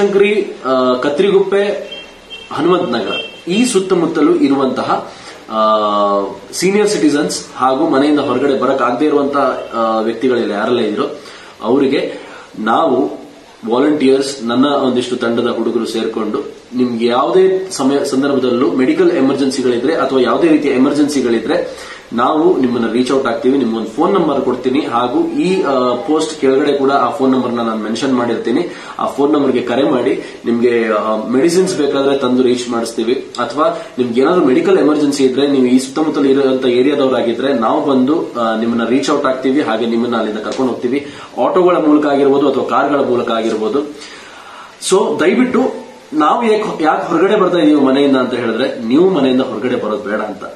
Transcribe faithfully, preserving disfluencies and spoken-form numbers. ಬನಶಂಕರಿ, ಕತ್ರಿಗುಪ್ಪೆ, ಹನುಮಂತ ನಗರ ಈ ಸುತ್ತಮುತ್ತಲೂ ಇರುವಂತಹ ಸೀನಿಯರ್ ಸಿಟಿಸನ್ಸ್ ಹಾಗೂ ಮನೆಯಿಂದ ಹೊರಗಡೆ ಬರಕ್ ಆಗದೆ ಇರುವಂತಹ ವ್ಯಕ್ತಿಗಳೆಲ್ಲ ಯಾರೆಲ್ಲ ಇದ್ರು ಅವರಿಗೆ ನಾವು ವಾಲಂಟಿಯರ್ಸ್, ನನ್ನ ಒಂದಿಷ್ಟು ತಂಡದ ಹುಡುಗರು ಸೇರ್ಕೊಂಡು ನಿಮ್ಗೆ ಯಾವುದೇ ಸಮಯ ಸಂದರ್ಭದಲ್ಲೂ ಮೆಡಿಕಲ್ ಎಮರ್ಜೆನ್ಸಿಗಳಿದ್ರೆ ಅಥವಾ ಯಾವುದೇ ರೀತಿಯ ಎಮರ್ಜೆನ್ಸಿಗಳಿದ್ರೆ ನಾವು ನಿಮ್ಮನ್ನ ರೀಚ್ ಔಟ್ ಆಗ್ತೀವಿ. ನಿಮ್ಗೊಂದು ಫೋನ್ ನಂಬರ್ ಕೊಡ್ತೀನಿ ಹಾಗೂ ಈ ಪೋಸ್ಟ್ ಕೆಳಗಡೆ ಕೂಡ ಆ ಫೋನ್ ನಂಬರ್ ನಾನು ಮೆನ್ಷನ್ ಮಾಡಿರ್ತೀನಿ. ಆ ಫೋನ್ ನಂಬರ್ಗೆ ಕರೆ ಮಾಡಿ ನಿಮ್ಗೆ ಮೆಡಿಸಿನ್ಸ್ ಬೇಕಾದ್ರೆ ತಂದು ರೀಚ್ ಮಾಡಿಸ್ತೀವಿ. ಅಥವಾ ನಿಮ್ಗೆ ಏನಾದ್ರು ಮೆಡಿಕಲ್ ಎಮರ್ಜೆನ್ಸಿ ಇದ್ರೆ, ನೀವು ಈ ಸುತ್ತಮುತ್ತಲ ಇರುವಂತ ಏರಿಯಾದವರಾಗಿದ್ರೆ ನಾವು ಬಂದು ನಿಮ್ಮನ್ನ ರೀಚ್ ಔಟ್ ಆಗ್ತೀವಿ, ಹಾಗೆ ನಿಮ್ಮನ್ನ ಅಲ್ಲಿಂದ ಕರ್ಕೊಂಡು ಹೋಗ್ತೀವಿ, ಆಟೋಗಳ ಮೂಲಕ ಆಗಿರ್ಬೋದು ಅಥವಾ ಕಾರ್ಗಳ ಮೂಲಕ ಆಗಿರ್ಬೋದು. ಸೊ ದಯವಿಟ್ಟು ನಾವು ಯಾಕೆ ಹೊರಗಡೆ ಬರ್ತಾ ಇದೀವಿ ಮನೆಯಿಂದ ಅಂತ ಹೇಳಿದ್ರೆ, ನೀವು ಮನೆಯಿಂದ ಹೊರಗಡೆ ಬರೋದು ಬೇಡ ಅಂತ.